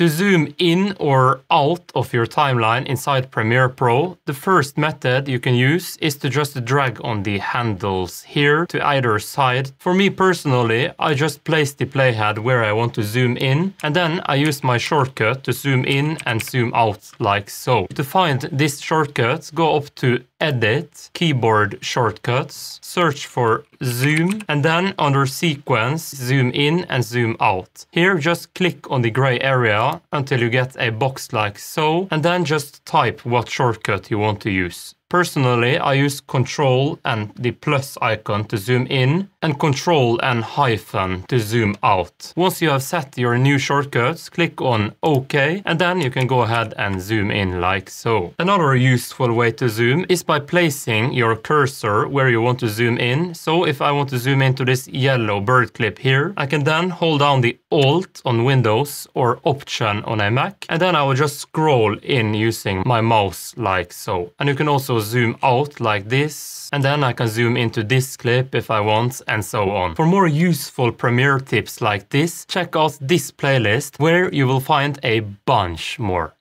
To zoom in or out of your timeline inside Premiere Pro, the first method you can use is to just drag on the handles here to either side. For me personally, I just place the playhead where I want to zoom in, and then I use my shortcut to zoom in and zoom out like so. To find this shortcut, go up to Edit, Keyboard Shortcuts, search for Zoom, and then under Sequence, Zoom In and Zoom Out. Here, just click on the gray area until you get a box like so, and then just type what shortcut you want to use. Personally, I use Control and the plus icon to zoom in, and Control and hyphen to zoom out. Once you have set your new shortcuts, click on OK, and then you can go ahead and zoom in like so. Another useful way to zoom is by placing your cursor where you want to zoom in. So if I want to zoom into this yellow bird clip here, I can then hold down the Alt on Windows or Option on a Mac, and then I will just scroll in using my mouse like so. And you can also zoom out like this, and then I can zoom into this clip if I want, and so on. For more useful Premiere tips like this, check out this playlist where you will find a bunch more.